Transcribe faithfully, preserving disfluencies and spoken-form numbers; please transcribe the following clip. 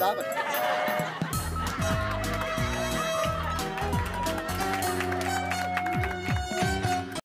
stop it.